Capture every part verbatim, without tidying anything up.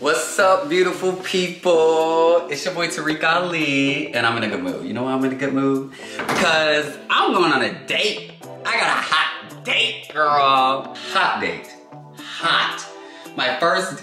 What's up, beautiful people? It's your boy Tarek Ali, and I'm in a good mood. You know why I'm in a good mood? Because I'm going on a date. I got a hot date, girl. Hot date. Hot. My first...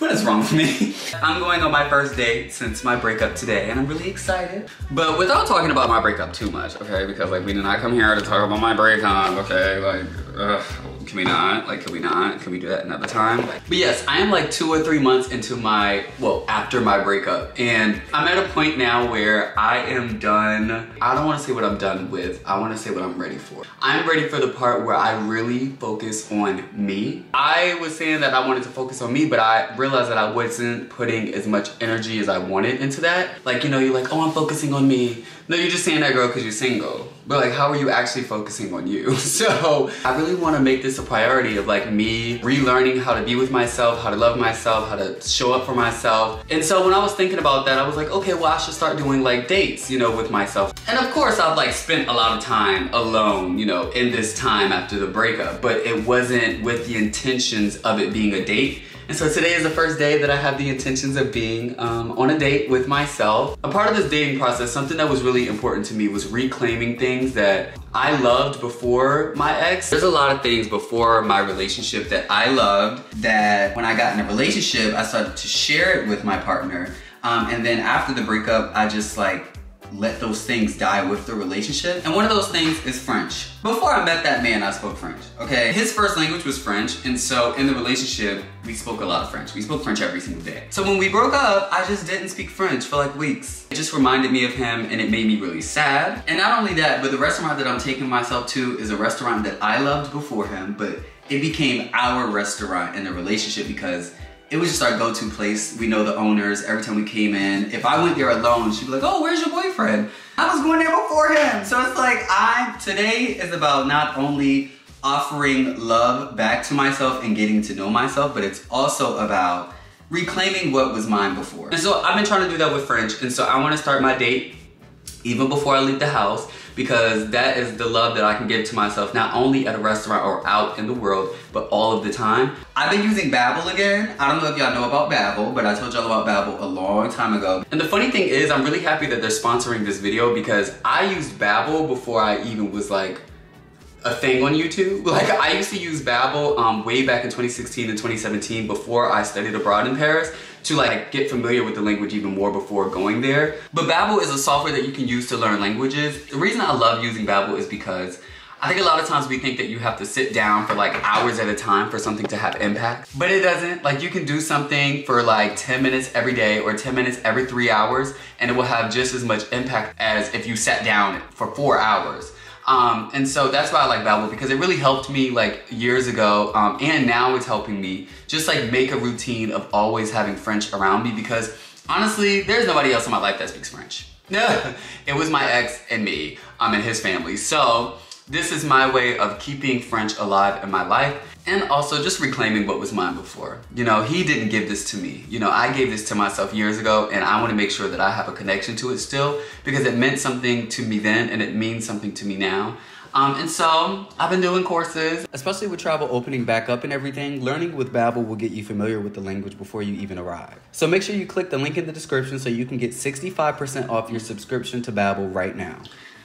What is wrong with me? I'm going on my first date since my breakup today, and I'm really excited. But without talking about my breakup too much, okay? Because like we did not come here to talk about my breakup, okay? Like, ugh, can we not? Like, can we not? Can we do that another time? But yes, I am like two or three months into my, well, after my breakup, and I'm at a point now where I am done. I don't want to say what I'm done with. I want to say what I'm ready for. I'm ready for the part where I really focus on me. I was saying that I wanted to focus on me, but I really realized that I wasn't putting as much energy as I wanted into that. Like, you know, you're like, oh, I'm focusing on me. No, you're just saying that, girl, because you're single. But like, how are you actually focusing on you? So I really want to make this a priority of like me relearning how to be with myself, how to love myself, how to show up for myself. And so when I was thinking about that, I was like, okay, well, I should start doing like dates, you know, with myself. And of course, I've like spent a lot of time alone, you know, in this time after the breakup, but it wasn't with the intentions of it being a date. And so today is the first day that I have the intentions of being um, on a date with myself. A part of this dating process, something that was really important to me was reclaiming things that I loved before my ex. There's a lot of things before my relationship that I loved that when I got in a relationship, I started to share it with my partner. Um, and then after the breakup, I just like, let those things die with the relationship. And one of those things is French. Before I met that man, I spoke French, okay? His first language was French, and so in the relationship, we spoke a lot of French. We spoke French every single day. So when we broke up, I just didn't speak French for like weeks. It just reminded me of him, and it made me really sad. And not only that, but the restaurant that I'm taking myself to is a restaurant that I loved before him, but it became our restaurant in the relationship because it was just our go-to place. We know the owners. Every time we came in, if I went there alone, she'd be like, oh, where's your boyfriend? I was going there before him. So it's like, I, today is about not only offering love back to myself and getting to know myself, but it's also about reclaiming what was mine before. And so I've been trying to do that with French. And so I want to start my date even before I leave the house, because that is the love that I can give to myself, not only at a restaurant or out in the world, but all of the time. I've been using Babbel again. I don't know if y'all know about Babbel, but I told y'all about Babbel a long time ago. And the funny thing is, I'm really happy that they're sponsoring this video because I used Babbel before I even was like a thing on YouTube. Like, I used to use Babbel um, way back in twenty sixteen and twenty seventeen before I studied abroad in Paris, to like get familiar with the language even more before going there. But Babbel is a software that you can use to learn languages. The reason I love using Babbel is because I think a lot of times we think that you have to sit down for like hours at a time for something to have impact, but it doesn't. Like, you can do something for like ten minutes every day or ten minutes every three hours and it will have just as much impact as if you sat down for four hours. Um, and so that's why I like Babbel, because it really helped me like years ago, um, and now it's helping me just like make a routine of always having French around me, because honestly, there's nobody else in my life that speaks French. No, it was my ex and me, um, and his family. So this is my way of keeping French alive in my life and also just reclaiming what was mine before. You know, he didn't give this to me. You know, I gave this to myself years ago, and I want to make sure that I have a connection to it still, because it meant something to me then and it means something to me now. Um, and so I've been doing courses, especially with travel opening back up and everything. Learning with Babbel will get you familiar with the language before you even arrive. So make sure you click the link in the description so you can get sixty-five percent off your subscription to Babbel right now.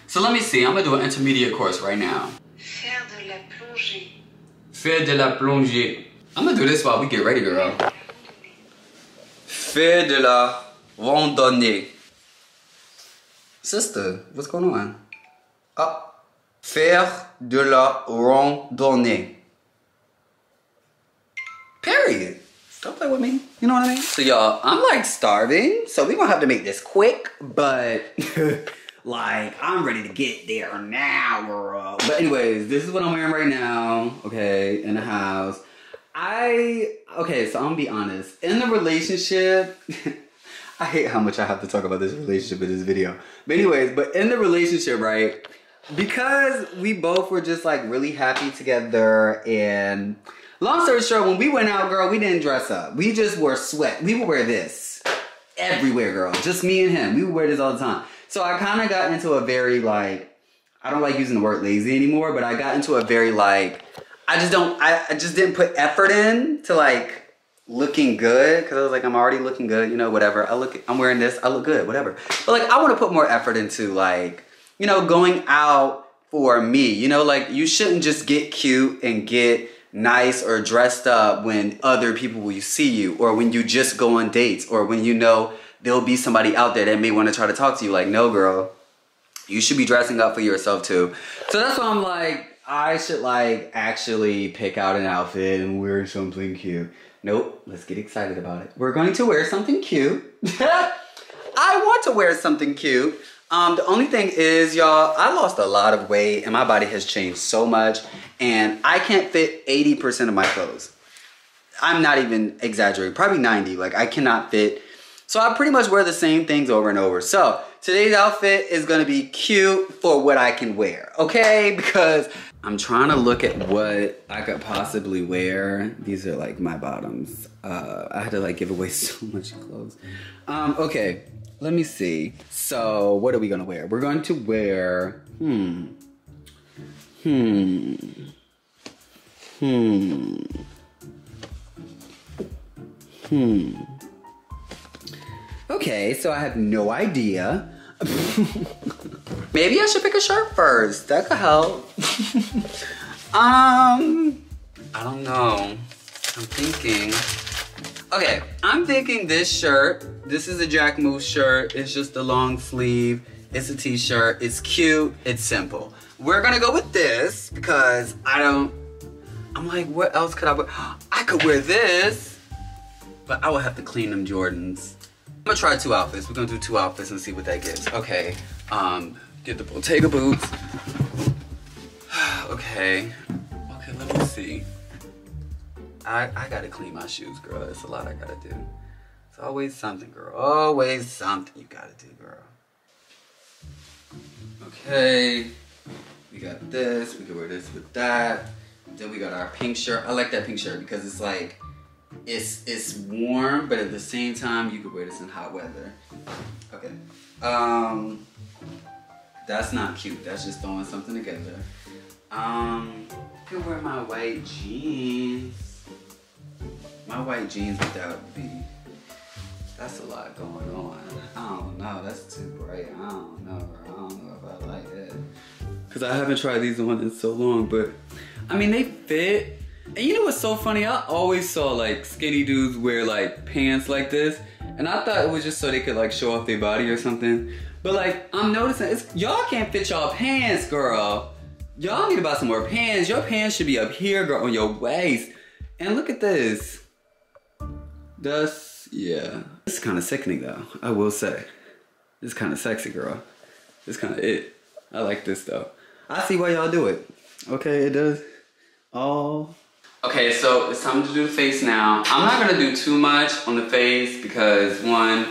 So let me see, I'm gonna do an intermediate course right now. Faire de la plongée. Faire de la plongée. I'm gonna do this while we get ready, girl. Faire de la randonnée. Sister, what's going on? Oh. Faire de la randonnée. Period. Don't play with me. You know what I mean? So y'all, I'm like starving, so we're gonna have to make this quick, but... Like, I'm ready to get there now, girl. But anyways, this is what I'm wearing right now, okay, in the house. I, okay, so I'm gonna be honest. In the relationship, I hate how much I have to talk about this relationship in this video. But anyways, but in the relationship, right, because we both were just like really happy together, and long story short, when we went out, girl, we didn't dress up. We just wore sweat. We would wear this everywhere, girl. Just me and him. We would wear this all the time. So I kind of got into a very, like, I don't like using the word lazy anymore, but I got into a very, like, I just don't, I, I just didn't put effort in to, like, looking good, because I was like, I'm already looking good, you know, whatever. I look, I'm wearing this, I look good, whatever. But like, I want to put more effort into like, you know, going out for me. You know, like, you shouldn't just get cute and get nice or dressed up when other people will see you, or when you just go on dates, or when you know there'll be somebody out there that may want to try to talk to you. Like, no, girl, you should be dressing up for yourself too. So that's why I'm like, I should like actually pick out an outfit and wear something cute. Nope, let's get excited about it. We're going to wear something cute. I want to wear something cute. Um, the only thing is, y'all, I lost a lot of weight and my body has changed so much, and I can't fit eighty percent of my clothes. I'm not even exaggerating, probably ninety, like I cannot fit. So I pretty much wear the same things over and over. So today's outfit is gonna be cute for what I can wear, okay? Because I'm trying to look at what I could possibly wear. These are like my bottoms. Uh, I had to like give away so much clothes. Um, okay. Let me see. So, what are we gonna wear? We're going to wear, hmm, hmm, hmm, hmm. Okay, so I have no idea. Maybe I should pick a shirt first. That could help. um, I don't know. I'm thinking. Okay, I'm thinking this shirt. This is a Jack Moose shirt. It's just a long sleeve. It's a t-shirt. It's cute. It's simple. We're gonna go with this because I don't, I'm like, what else could I wear? I could wear this, but I would have to clean them Jordans. I'm gonna try two outfits. We're gonna do two outfits and see what that gives. Okay, um, get the Bottega boots. Okay, okay, let me see. I, I gotta clean my shoes, girl. It's a lot I gotta do. It's always something, girl. Always something you gotta do, girl. Okay. We got this. We can wear this with that. Then we got our pink shirt. I like that pink shirt because it's like, it's it's warm, but at the same time, you could wear this in hot weather. Okay. Um, that's not cute. That's just throwing something together. Um, I can wear my white jeans. My white jeans with that would be, that's a lot going on. I don't know, that's too bright. I don't know, I don't know if I like it. Cause I haven't tried these on in so long, but I mean, they fit. And you know what's so funny? I always saw like skinny dudes wear like pants like this, and I thought it was just so they could like show off their body or something. But like, I'm noticing, it's, y'all can't fit y'all pants, girl. Y'all need to buy some more pants. Your pants should be up here, girl, on your waist. And look at this. That's, yeah. It's kind of sickening though, I will say. It's kind of sexy, girl. It's kind of it. I like this though. I see why y'all do it. Okay, it does. Oh. Okay, so it's time to do the face now. I'm not gonna do too much on the face because one,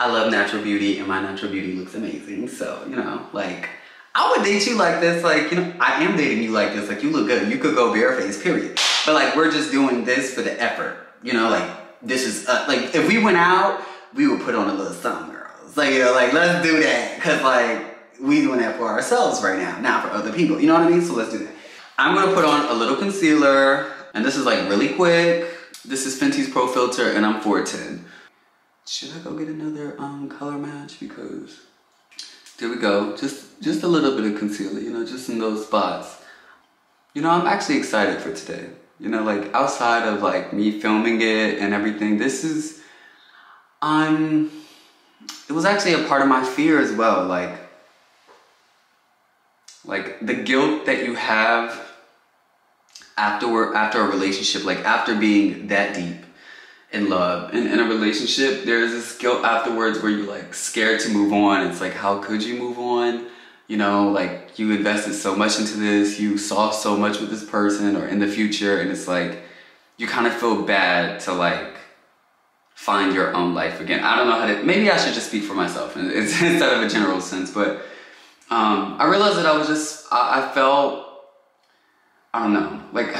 I love natural beauty and my natural beauty looks amazing. So, you know, like, I would date you like this. Like, you know, I am dating you like this. Like, you look good. You could go barefaced, period. But like, we're just doing this for the effort. You know, like, this is, uh, like, if we went out, we would put on a little something, girls. Like, you know, like, let's do that. Because, like, we doing that for ourselves right now, not for other people. You know what I mean? So let's do that. I'm going to put on a little concealer. And this is, like, really quick. This is Fenty's Pro Filter, and I'm four ten. Should I go get another um, color match? Because, there we go. Just, just a little bit of concealer, you know, just in those spots. You know, I'm actually excited for today. You know, like, outside of, like, me filming it and everything, this is, um, it was actually a part of my fear as well. Like, like, the guilt that you have after, after a relationship, like, after being that deep in love and in a relationship, there's this guilt afterwards where you're, like, scared to move on. It's like, how could you move on? You know, like, you invested so much into this, you saw so much with this person or in the future, and it's like, you kind of feel bad to like, find your own life again. I don't know how to, maybe I should just speak for myself it's, instead of a general sense, but um, I realized that I was just, I, I felt, I don't know, like,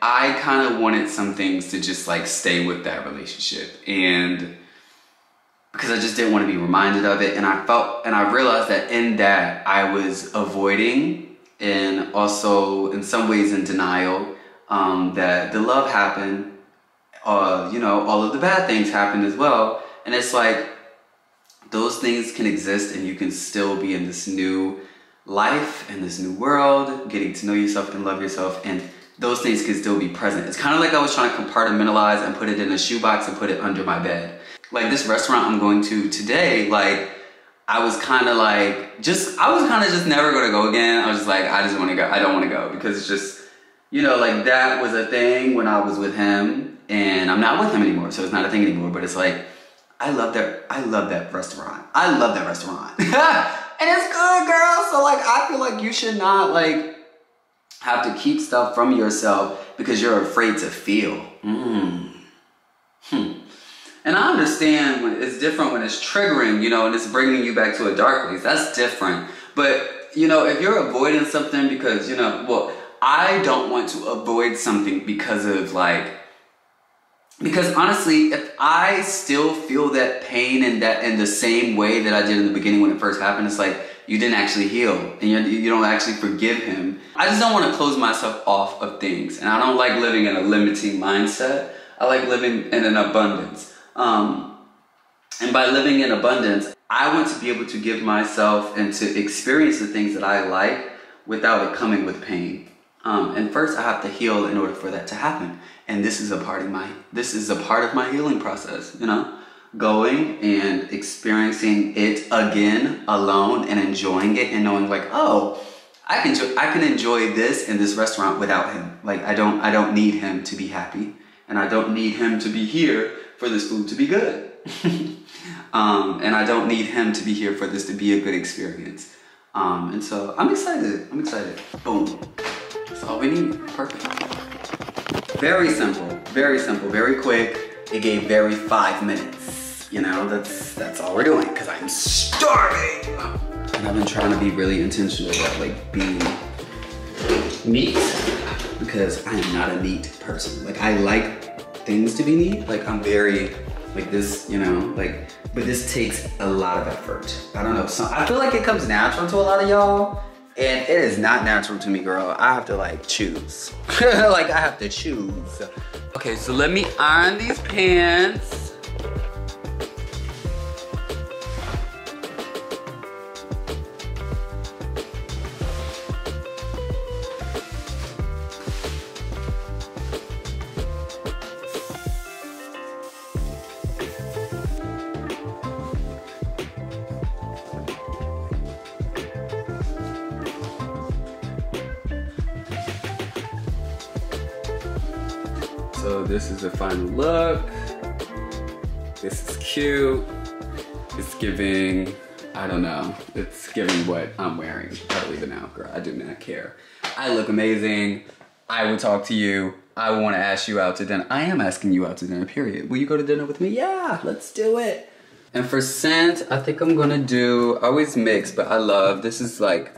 I kind of wanted some things to just like, stay with that relationship, and because I just didn't want to be reminded of it. And I felt, and I realized that in that I was avoiding and also in some ways in denial um, that the love happened. Uh, you know, all of the bad things happened as well. And it's like, those things can exist and you can still be in this new life, in this new world, getting to know yourself and love yourself, and those things can still be present. It's kind of like I was trying to compartmentalize and put it in a shoebox and put it under my bed. Like this restaurant I'm going to today, like I was kind of like, just, I was kind of just never going to go again. I was just like, I just want to go. I don't want to go because it's just, you know, like that was a thing when I was with him. And I'm not with him anymore, so it's not a thing anymore, but it's like, I love that, I love that restaurant. I love that restaurant. And it's good, girl. So like, I feel like you should not like have to keep stuff from yourself because you're afraid to feel. Mm. Hmm. And I understand when it's different, when it's triggering, you know, and it's bringing you back to a dark place. That's different. But, you know, if you're avoiding something because, you know, well, I don't want to avoid something because of like, because honestly, if I still feel that pain and that in the same way that I did in the beginning when it first happened, it's like you didn't actually heal and you, you don't actually forgive him. I just don't want to close myself off of things, and I don't like living in a limiting mindset. I like living in an abundance. Um, and by living in abundance, I want to be able to give myself and to experience the things that I like without it coming with pain. Um, and first I have to heal in order for that to happen. And this is a part of my, this is a part of my healing process, you know, going and experiencing it again alone and enjoying it and knowing like, oh, I can, enjoy, I can enjoy this in this restaurant without him. Like I don't, I don't need him to be happy, and I don't need him to be here for this food to be good. um, and I don't need him to be here for this to be a good experience. Um, and so I'm excited, I'm excited. Boom. That's all we need. Perfect. Very simple. Very simple. Very quick. It gave very five minutes. You know, that's that's all we're doing because I'm starving. And I've been trying to be really intentional about like being neat because I am not a neat person. Like I like things to be neat. Like I'm very like this. You know, like but this takes a lot of effort. I don't know. So I feel like it comes natural to a lot of y'all. And it is not natural to me, girl. I have to like choose. Like I have to choose. Okay, so let me iron these pants. So this is the final look. This is cute. It's giving, I don't know. It's giving what I'm wearing. I don't even know, girl. I do not care. I look amazing. I would talk to you. I want to ask you out to dinner. I am asking you out to dinner, period. Will you go to dinner with me? Yeah, let's do it. And for scent, I think I'm gonna do, I always mix, but I love, this is like,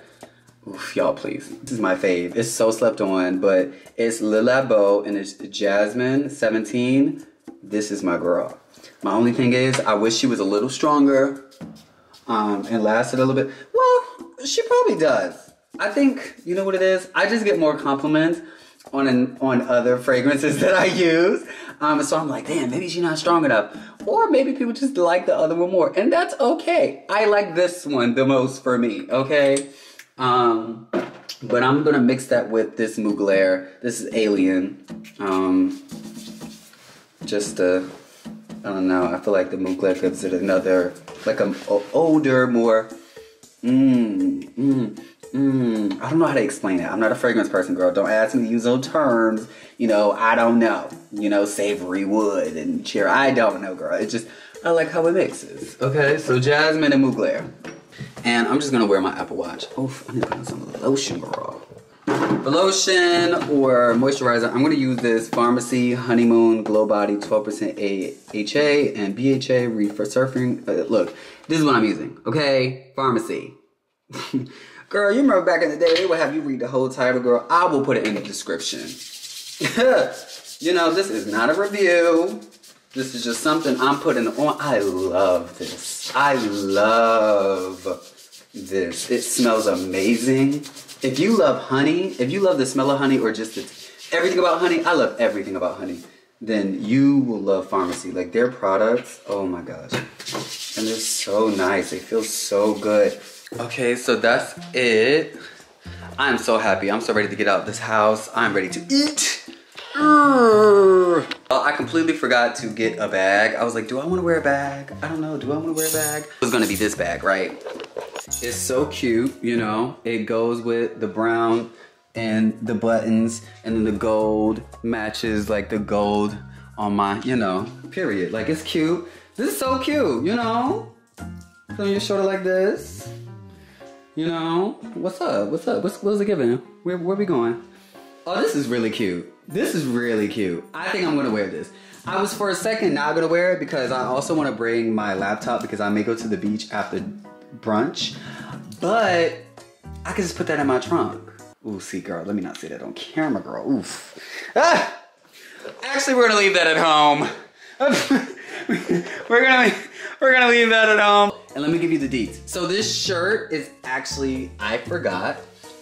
oof, y'all please. This is my fave. It's so slept on, but it's Le Labo and it's Jasmine seventeen. This is my girl. My only thing is, I wish she was a little stronger um, and lasted a little bit. Well, she probably does. I think, you know what it is? I just get more compliments on an, on other fragrances that I use. Um, so I'm like, damn, maybe she's not strong enough. Or maybe people just like the other one more. And that's okay. I like this one the most for me, okay? Um, but I'm gonna mix that with this Mugler. This is Alien. Um, just uh, I don't know. I feel like the Mugler gives it another, like an older, more. Mmm, mmm, mmm. I don't know how to explain it. I'm not a fragrance person, girl. Don't ask me to use those terms. You know, I don't know. You know, savory wood and cheer. I don't know, girl. It's just I like how it mixes. Okay, so Jasmine and Mugler. And I'm just gonna wear my Apple Watch. Oof, I need to put on some lotion, girl. For lotion or moisturizer, I'm gonna use this Pharmacy Honeymoon Glow Body twelve percent A H A and B H A Reefer Surfing. But look, this is what I'm using, okay? Pharmacy. Girl, you remember back in the day, they would have you read the whole title, girl. I will put it in the description. You know, this is not a review. This is just something I'm putting on. I love this. I love this. It smells amazing. If you love honey, if you love the smell of honey or just the everything about honey, I love everything about honey, then you will love Pharmacy. Like their products, oh my gosh. And they're so nice. They feel so good. Okay, so that's it. I'm so happy. I'm so ready to get out of this house. I'm ready to eat. Well, I completely forgot to get a bag. I was like, do I want to wear a bag? I don't know. Do I want to wear a bag? It was going to be this bag, right? It's so cute, you know? It goes with the brown and the buttons, and then the gold matches like the gold on my, you know, period. Like, it's cute. This is so cute, you know? Put on your shoulder like this. You know? What's up? What's up? What's, what's it giving? Where, where we going? Oh, this is really cute. This is really cute. I think I'm gonna wear this. I was for a second not gonna wear it because I also wanna bring my laptop because I may go to the beach after brunch, but I could just put that in my trunk. Ooh, see girl, let me not say that on camera, girl, oof. Ah! Actually, we're gonna leave that at home. we're gonna, we're gonna leave that at home. And let me give you the deets. So this shirt is actually, I forgot.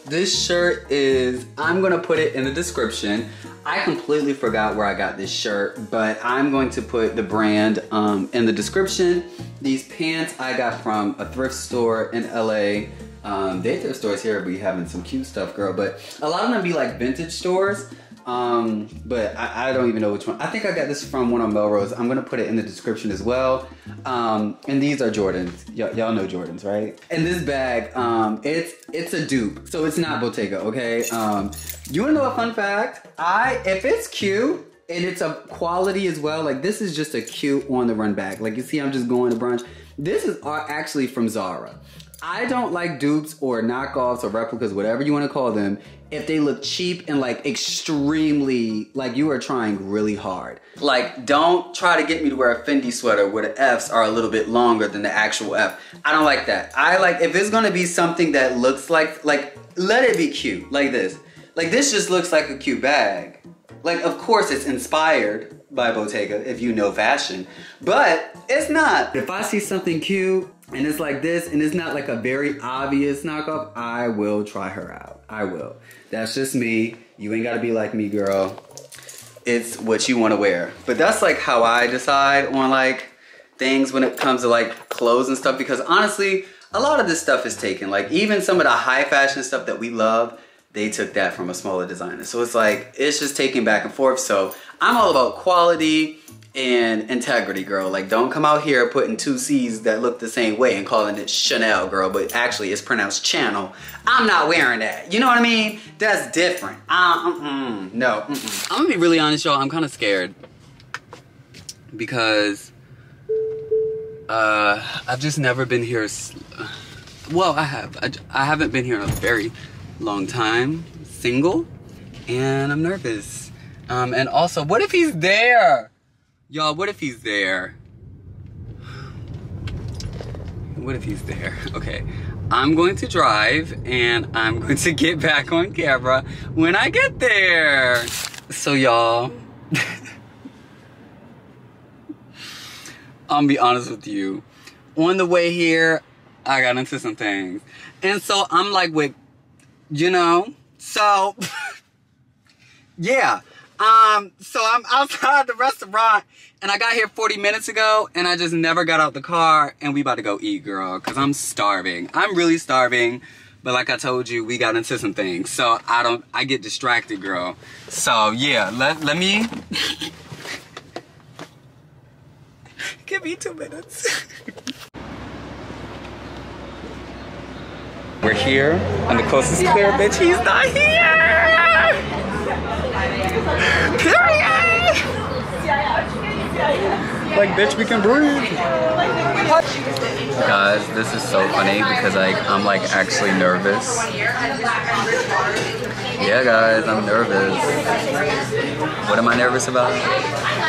This shirt is, I'm gonna put it in the description. I completely forgot where I got this shirt, but I'm going to put the brand um, in the description. These pants I got from a thrift store in L A. Um, they thrift stores here be having some cute stuff, girl, but a lot of them be like vintage stores, um, but I, I don't even know which one. I think I got this from one on Melrose. I'm gonna put it in the description as well. Um, and these are Jordans. Y'all know Jordans, right? And this bag, um, it's it's a dupe, so it's not Bottega, okay? Um, you wanna know a fun fact? I, if it's cute, and it's a quality as well, like this is just a cute on the run bag. Like you see, I'm just going to brunch. This is actually from Zara. I don't like dupes or knockoffs or replicas, whatever you wanna call them, if they look cheap and like extremely, like you are trying really hard. Like don't try to get me to wear a Fendi sweater where the F's are a little bit longer than the actual F. I don't like that. I like, if it's gonna be something that looks like, like let it be cute, like this. Like this just looks like a cute bag. Like of course it's inspired by Bottega if you know fashion, but it's not. If I see something cute, and it's like this, and it's not like a very obvious knockoff, I will try her out. I will. That's just me. You ain't gotta be like me, girl. It's what you wanna wear. But that's like how I decide on like things when it comes to like clothes and stuff, because honestly, a lot of this stuff is taken. Like even some of the high fashion stuff that we love, they took that from a smaller designer. So it's like, it's just taken back and forth. So I'm all about quality and integrity, girl. Like don't come out here putting two C's that look the same way and calling it Chanel, girl, but actually it's pronounced channel. I'm not wearing that, you know what I mean? That's different. Uh, mm-mm, no, mm-mm. I'm gonna be really honest, y'all, I'm kinda scared because uh, I've just never been here, well, I have. I, I haven't been here in a very long time, single, and I'm nervous. Um, and also, what if he's there? Y'all, what if he's there? What if he's there? Okay, I'm going to drive and I'm going to get back on camera when I get there. So y'all, I'll be honest with you. On the way here, I got into some things. And so I'm like with, you know, so yeah. Um, so I'm outside the restaurant and I got here forty minutes ago and I just never got out the car and we about to go eat, girl, cause I'm starving. I'm really starving, but like I told you, we got into some things. So I don't, I get distracted, girl. So yeah, let, let me, give me two minutes. We're here and the coast is clear, bitch, he's not here! Like, bitch, we can breathe. Guys, this is so funny because like I'm like actually nervous. Yeah, guys, I'm nervous. What am I nervous about?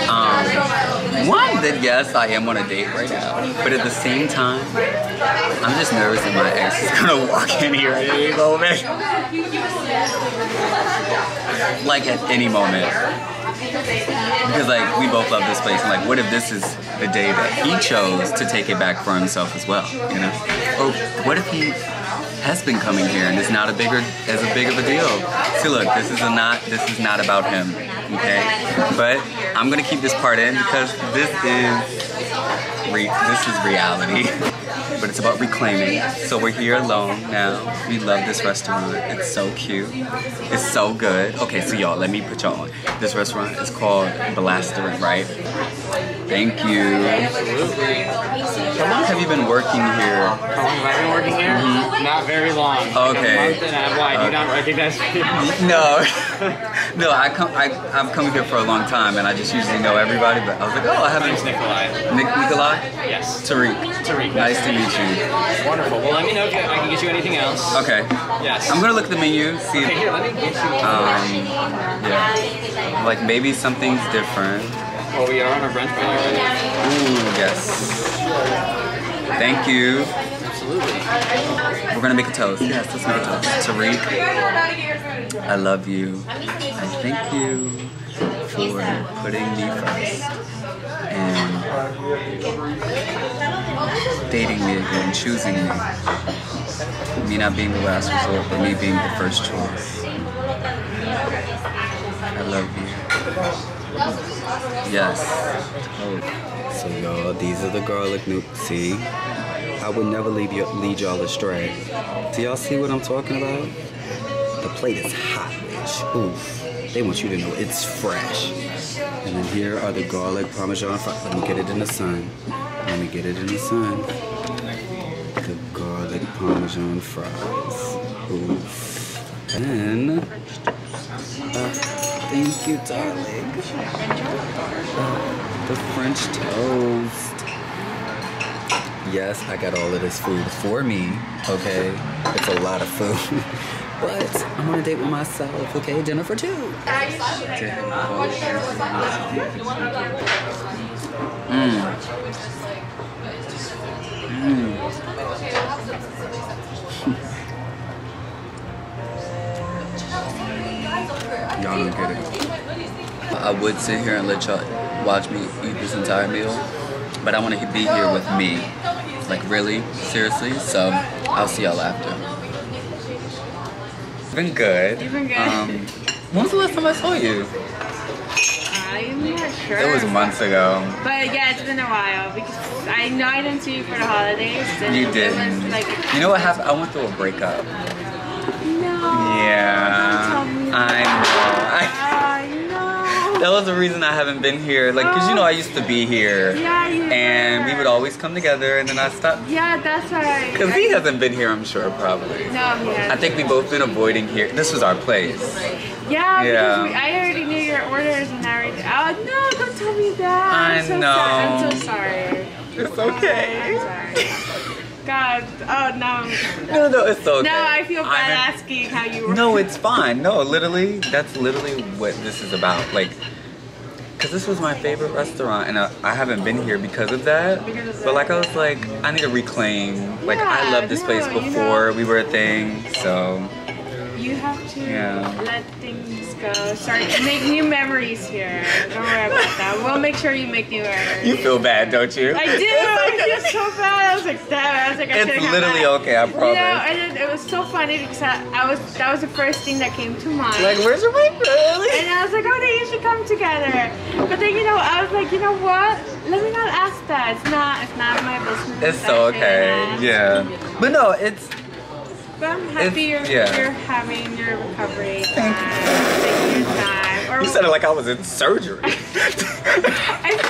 Um, one, that yes, I am on a date right now, but at the same time, I'm just nervous that my ex is gonna walk in here and leave over. Like at any moment, because like we both love this place, and like what if this is the day that he chose to take it back for himself as well, you know? Or what if he has been coming here, and it's not a bigger as a big of a deal. See, look, this is a not this is not about him, okay? But I'm gonna keep this part in because this is re this is reality. But it's about reclaiming. So we're here alone now. We love this restaurant. It's so cute. It's so good. Okay, so y'all, let me put y'all on. This restaurant is called Blasteran, right? Thank you. Absolutely. How long have you been working here? How long have I been working here? Mm-hmm. Not very long. Okay. Like a month and a half. Why? Okay. Do you not recognize me? No. No, I come, I, I've come here for a long time, and I just usually know everybody, but I was like, oh, I haven't. My name's Nikolai. Nick, Nikolai? Yes. Tarek. Tarek. Nice to meet you. You. Wonderful. Well, let me know if I can get you anything else. Okay. Yes. I'm gonna look at the menu. See. Okay, here, let me get you. Um. Yeah. Like maybe something's different. Well, we are on a brunch menu already. Ooh, yes. Thank you. Absolutely. We're gonna make a toast. Yes, let's make a toast. Tarek, I love you. I thank you for putting me first. And dating me again, choosing me. Me not being the last resort, but me being the first choice. I love you. Yes. Oh. So y'all, these are the garlic nukes. See? I would never leave you, lead y'all astray. Do y'all see what I'm talking about? The plate is hot, bitch. Oof. They want you to know it's fresh. And then here are the garlic parmesan. Let me get it in the sun. Let me get it in the sun. The garlic parmesan fries. Oof. And uh, thank you, darling. Uh, the French toast. Yes, I got all of this food for me. Okay, it's a lot of food. But I'm on a date with myself, okay? Dinner for two. Mmm. Mm. Y'all don't get it. I would sit here and let y'all watch me eat this entire meal, but I want to be here with me. Like, really, seriously. So I'll see y'all after. Been good. You've been good. Um, when was the last time I saw you? I'm not sure. It was months ago. But yeah, it's been a while because I know I didn't see you for the holidays. And you didn't. It was like, you know what happened? I went through a breakup. No. Yeah. Don't tell me I know. I know. That was the reason I haven't been here. Like, because you know I used to be here. Yeah, you And were. We would always come together, and then I stopped. Yeah, that's right. Because he hasn't been here, I'm sure, probably. No, he hasn't. I think we've both been avoiding here. This was our place. Yeah, yeah. Because we, I already knew your orders and everything. I was like, no, don't tell me that. I I'm so know. Sad. I'm so sorry. It's okay. I'm sorry. God. Oh, no. No, no, it's okay. No, I feel bad I'm, asking how you were. No, it's fine. No, literally, that's literally what this is about. Like, because this was my favorite restaurant, and I, I haven't been here because of that. But, like, I was like, I need to reclaim. Like, yeah, I loved this no, place before you know, we were a thing, so. You have to yeah. let things go. Start to make new memories here. Don't worry about that. We'll make sure you make new memories. You feel bad, don't you? I do. I feel so bad. I was like, that. I was like, I It's literally that. Okay. I promise. You know, and it was so funny because I, I was that was the first thing that came to mind. Like, where's your wife, really? And I was like, oh, they should come together. But then you know, I was like, you know what? Let me not ask that. It's not. It's not my business. It's so okay. Yeah. But no, it's. But I'm happy you're, yeah. you're having your recovery time. Thank you. Taking your time. Or you said it like I was in surgery. I just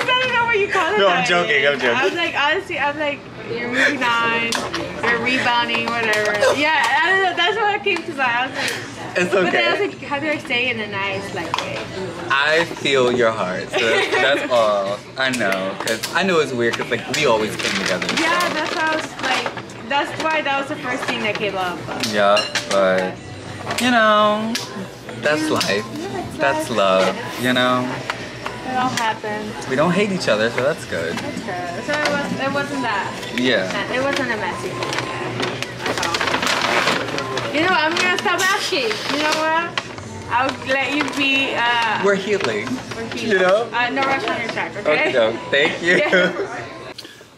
don't know what you call it. No, I'm joking. I'm joking. I was like, honestly, I'm like, you're moving on, you're rebounding, whatever. Yeah, I don't know. That's what I came to mind. I was like, it's okay. But then I was like, how do I say in a nice like way? I feel your heart. So that's, that's all. I know, because I know it's weird because like we always came together. Yeah, so. That's how I was like. That's why that was the first thing that came up. Yeah, but, you know, that's life. Yeah, that's love, you know? It all happened. We don't hate each other, so that's good. That's good. So it, was, it wasn't that. Yeah. It wasn't a messy thing. You know, I'm going to stop asking. You know what? I'll let you be. Uh, We're healing. We're healing. You know? Uh, no rush on your track, okay? Okay, no. Thank you. Yeah.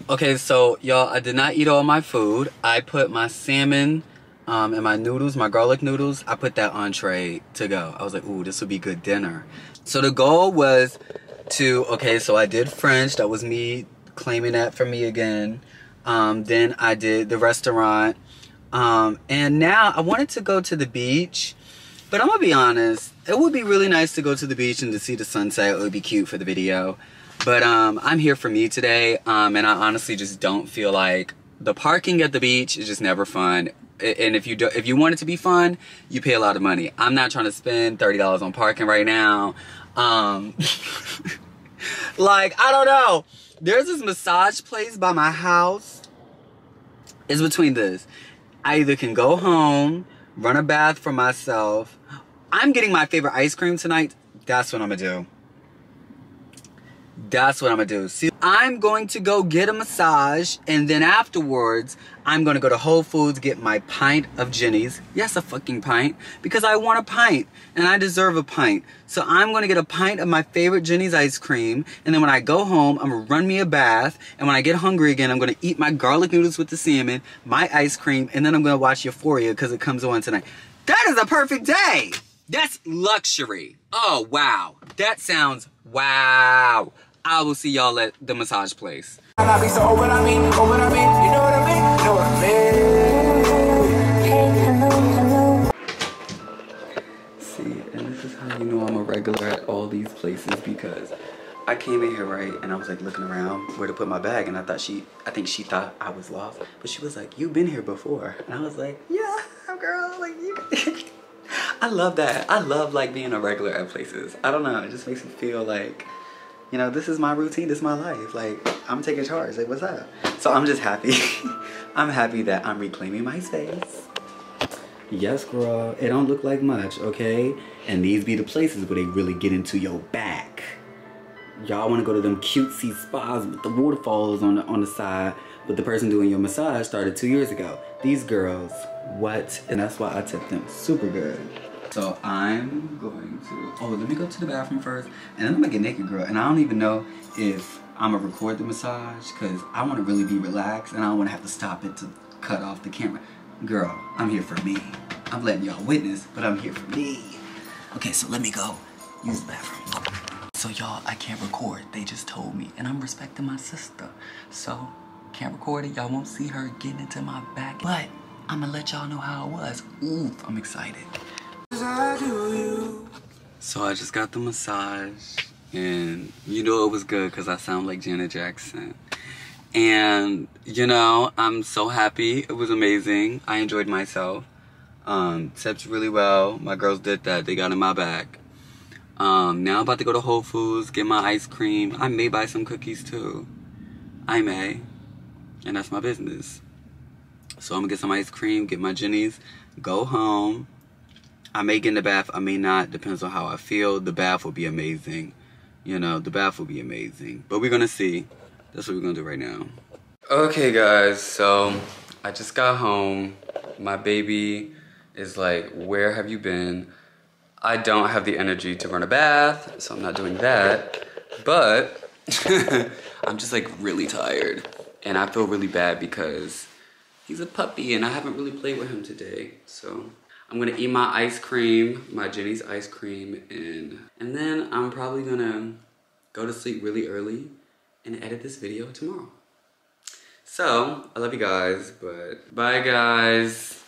Okay, so y'all, I did not eat all my food. I put my salmon Um, and my noodles, my garlic noodles, I put that on tray to go. I was like, ooh, this would be good dinner. So the goal was to, okay, so I did French. That was me claiming that for me again. Um, then I did the restaurant. Um, and now I wanted to go to the beach. But I'm going to be honest, it would be really nice to go to the beach and to see the sunset. It would be cute for the video. But um, I'm here for me today. Um, and I honestly just don't feel like the parking at the beach is just never fun. And if you do, if you want it to be fun, you pay a lot of money. I'm not trying to spend thirty dollars on parking right now. Um, like, I don't know. There's this massage place by my house. It's between this. I either can go home, run a bath for myself. I'm getting my favorite ice cream tonight. That's what I'm going to do. That's what I'm going to do. See, I'm going to go get a massage, and then afterwards, I'm going to go to Whole Foods, get my pint of Jenny's. Yes, a fucking pint, because I want a pint, and I deserve a pint. So I'm going to get a pint of my favorite Jenny's ice cream, and then when I go home, I'm going to run me a bath, and when I get hungry again, I'm going to eat my garlic noodles with the salmon, my ice cream, and then I'm going to watch Euphoria because it comes on tonight. That is a perfect day. That's luxury. Oh, wow. That sounds wow. I will see y'all at the massage place. See, and this is how you know I'm a regular at all these places, because I came in here, right, and I was like looking around where to put my bag, and I thought she, I think she thought I was lost, but she was like, "You've been here before," and I was like, "Yeah, girl, like you." I love that. I love like being a regular at places. I don't know, it just makes me feel like, you know, this is my routine, this is my life. Like, I'm taking charge, like, what's up? So I'm just happy. I'm happy that I'm reclaiming my space. Yes, girl, it don't look like much, okay? And these be the places where they really get into your back. Y'all wanna go to them cutesy spas with the waterfalls on the, on the side, but the person doing your massage started two years ago. These girls, what? And that's why I tipped them super good. So I'm going to, oh, let me go to the bathroom first, and then I'm gonna get naked, girl. And I don't even know if I'm gonna record the massage, because I wanna really be relaxed, and I don't wanna have to stop it to cut off the camera. Girl, I'm here for me. I'm letting y'all witness, but I'm here for me. Okay, so let me go use the bathroom. So y'all, I can't record, they just told me, and I'm respecting my sister. So, can't record it, y'all won't see her getting into my back, but I'm gonna let y'all know how it was. Ooh, I'm excited. So I just got the massage, and you know it was good because I sound like Janet Jackson. And you know, I'm so happy. It was amazing. I enjoyed myself. Um, tipped really well. My girls did that. They got in my back. Um, now I'm about to go to Whole Foods, get my ice cream. I may buy some cookies too. I may. And that's my business. So I'm gonna get some ice cream, get my Jenny's, go home. I may get in the bath, I may not, depends on how I feel. The bath will be amazing. You know, the bath will be amazing. But we're gonna see. That's what we're gonna do right now. Okay guys, so I just got home. My baby is like, where have you been? I don't have the energy to run a bath, so I'm not doing that. But I'm just like really tired. And I feel really bad because he's a puppy and I haven't really played with him today, so. I'm gonna eat my ice cream, my Jenny's ice cream, and, and then I'm probably gonna go to sleep really early and edit this video tomorrow. So, I love you guys, but bye guys.